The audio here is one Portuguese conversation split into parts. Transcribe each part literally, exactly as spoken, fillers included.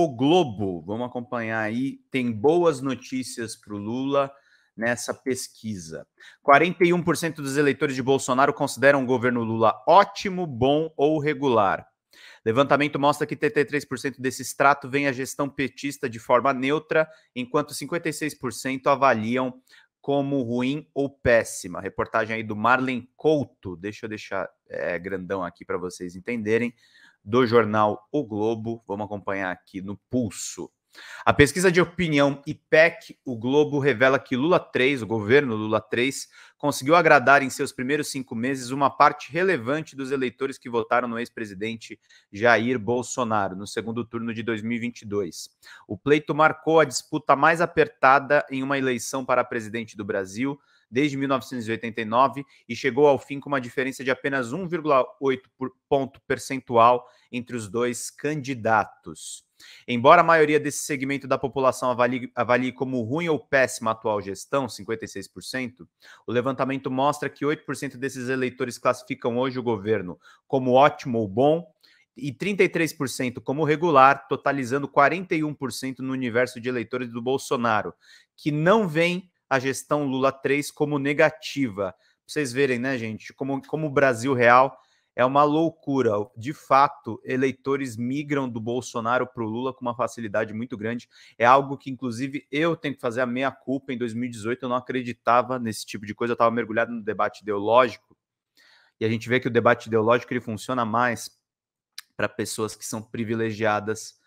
O Globo, vamos acompanhar aí, tem boas notícias para o Lula nessa pesquisa. quarenta e um por cento dos eleitores de Bolsonaro consideram o governo Lula ótimo, bom ou regular. Levantamento mostra que trinta e três por cento desse extrato vem à gestão petista de forma neutra, enquanto cinquenta e seis por cento avaliam como ruim ou péssima. Reportagem aí do Marlen Couto, deixa eu deixar é, grandão aqui para vocês entenderem, do jornal O Globo. Vamos acompanhar aqui no Pulso. A pesquisa de opinião I P E C, o Globo, revela que Lula três, o governo Lula três, conseguiu agradar em seus primeiros cinco meses uma parte relevante dos eleitores que votaram no ex-presidente Jair Bolsonaro no segundo turno de dois mil e vinte e dois. O pleito marcou a disputa mais apertada em uma eleição para presidente do Brasil desde mil novecentos e oitenta e nove e chegou ao fim com uma diferença de apenas um vírgula oito ponto percentual entre os dois candidatos. Embora a maioria desse segmento da população avalie, avalie como ruim ou péssima a atual gestão, cinquenta e seis por cento, o levantamento mostra que oito por cento desses eleitores classificam hoje o governo como ótimo ou bom e trinta e três por cento como regular, totalizando quarenta e um por cento no universo de eleitores do Bolsonaro, que não vem a gestão Lula três como negativa. Pra vocês verem, né, gente, como, como o Brasil real... é uma loucura. De fato, eleitores migram do Bolsonaro para o Lula com uma facilidade muito grande. É algo que, inclusive, eu tenho que fazer a meia-culpa. Em dois mil e dezoito, eu não acreditava nesse tipo de coisa. Eu estava mergulhado no debate ideológico. E a gente vê que o debate ideológico ele funciona mais para pessoas que são privilegiadas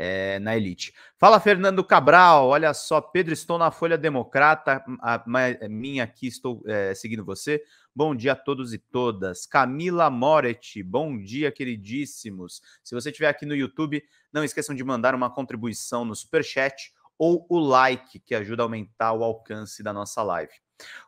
é, na elite. Fala, Fernando Cabral. Olha só, Pedro, estou na Folha Democrata. A, a minha aqui, estou é, seguindo você. Bom dia a todos e todas. Camila Moretti, bom dia, queridíssimos. Se você estiver aqui no YouTube, não esqueçam de mandar uma contribuição no Superchat ou o like, que ajuda a aumentar o alcance da nossa live.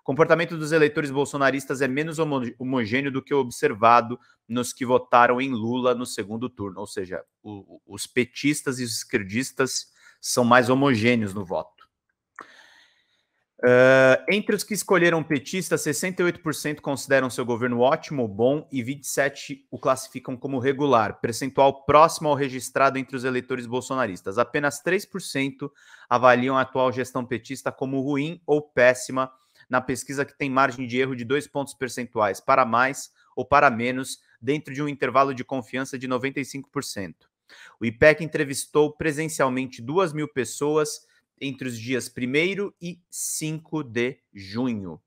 O comportamento dos eleitores bolsonaristas é menos homogêneo do que o observado nos que votaram em Lula no segundo turno, ou seja, o, os petistas e os esquerdistas são mais homogêneos no voto. Uh, entre os que escolheram petista, sessenta e oito por cento consideram seu governo ótimo ou bom e vinte e sete por cento o classificam como regular, percentual próximo ao registrado entre os eleitores bolsonaristas. Apenas três por cento avaliam a atual gestão petista como ruim ou péssima na pesquisa, que tem margem de erro de dois pontos percentuais para mais ou para menos, dentro de um intervalo de confiança de noventa e cinco por cento. O I P E C entrevistou presencialmente duas mil pessoas entre os dias primeiro e cinco de junho.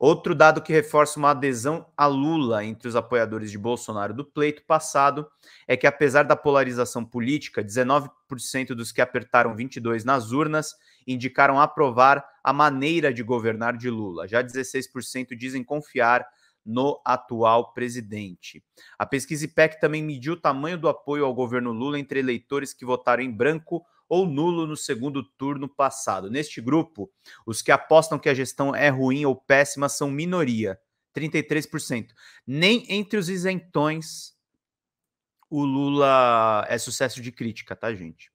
Outro dado que reforça uma adesão a Lula entre os apoiadores de Bolsonaro do pleito passado é que, apesar da polarização política, dezenove por cento dos que apertaram vinte e dois nas urnas indicaram aprovar a maneira de governar de Lula. Já dezesseis por cento dizem confiar no atual presidente. A pesquisa I P E C também mediu o tamanho do apoio ao governo Lula entre eleitores que votaram em branco ou nulo no segundo turno passado. Neste grupo, os que apostam que a gestão é ruim ou péssima são minoria, trinta e três por cento. Nem entre os isentões o Lula é sucesso de crítica, tá, gente?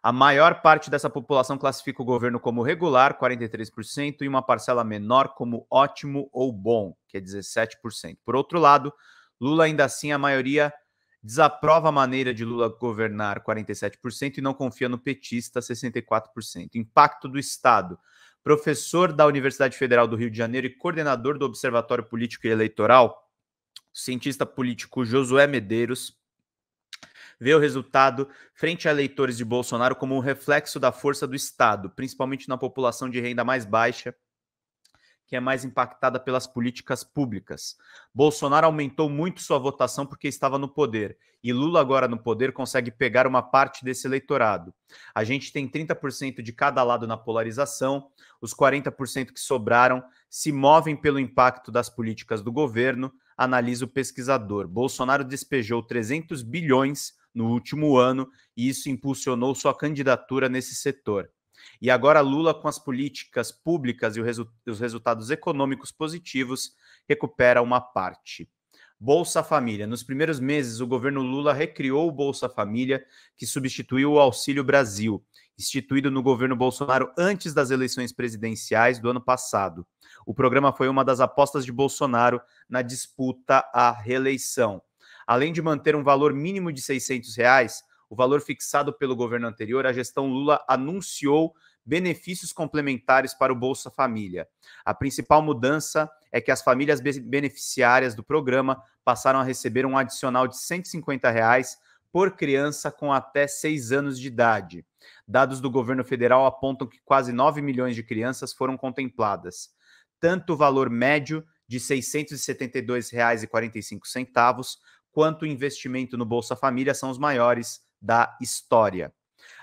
A maior parte dessa população classifica o governo como regular, quarenta e três por cento, e uma parcela menor como ótimo ou bom, que é dezessete por cento. Por outro lado, Lula, ainda assim, a maioria desaprova a maneira de Lula governar, quarenta e sete por cento, e não confia no petista, sessenta e quatro por cento. Impacto do Estado. Professor da Universidade Federal do Rio de Janeiro e coordenador do Observatório Político e Eleitoral, o cientista político Josué Medeiros vê o resultado frente a eleitores de Bolsonaro como um reflexo da força do Estado, principalmente na população de renda mais baixa, que é mais impactada pelas políticas públicas. Bolsonaro aumentou muito sua votação porque estava no poder, e Lula, agora no poder, consegue pegar uma parte desse eleitorado. A gente tem trinta por cento de cada lado na polarização, os quarenta por cento que sobraram se movem pelo impacto das políticas do governo, analisa o pesquisador. Bolsonaro despejou trezentos bilhões no último ano, e isso impulsionou sua candidatura nesse setor. E agora Lula, com as políticas públicas e os resultados econômicos positivos, recupera uma parte. Bolsa Família. Nos primeiros meses, o governo Lula recriou o Bolsa Família, que substituiu o Auxílio Brasil, instituído no governo Bolsonaro antes das eleições presidenciais do ano passado. O programa foi uma das apostas de Bolsonaro na disputa à reeleição. Além de manter um valor mínimo de seiscentos reais, o valor fixado pelo governo anterior, a gestão Lula anunciou benefícios complementares para o Bolsa Família. A principal mudança é que as famílias beneficiárias do programa passaram a receber um adicional de cento e cinquenta reais por criança com até seis anos de idade. Dados do governo federal apontam que quase nove milhões de crianças foram contempladas. Tanto o valor médio de seiscentos e setenta e dois reais e quarenta e cinco centavos quanto o investimento no Bolsa Família são os maiores da história.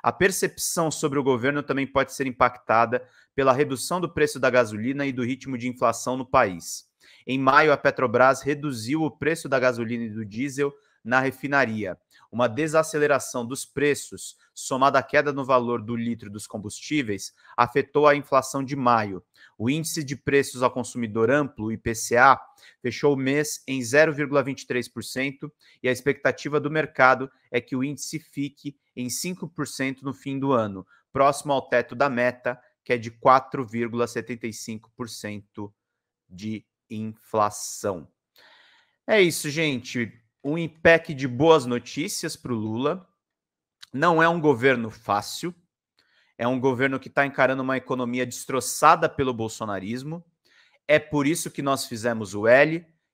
A percepção sobre o governo também pode ser impactada pela redução do preço da gasolina e do ritmo de inflação no país. Em maio, a Petrobras reduziu o preço da gasolina e do diesel na refinaria. Uma desaceleração dos preços, somada à queda no valor do litro dos combustíveis, afetou a inflação de maio. O índice de preços ao consumidor amplo, o I P C A, fechou o mês em zero vírgula vinte e três por cento e a expectativa do mercado é que o índice fique em cinco por cento no fim do ano, próximo ao teto da meta, que é de quatro vírgula setenta e cinco por cento de inflação. É isso, gente. Um I P E C de boas notícias para o Lula. Não é um governo fácil, é um governo que está encarando uma economia destroçada pelo bolsonarismo. É por isso que nós fizemos o L,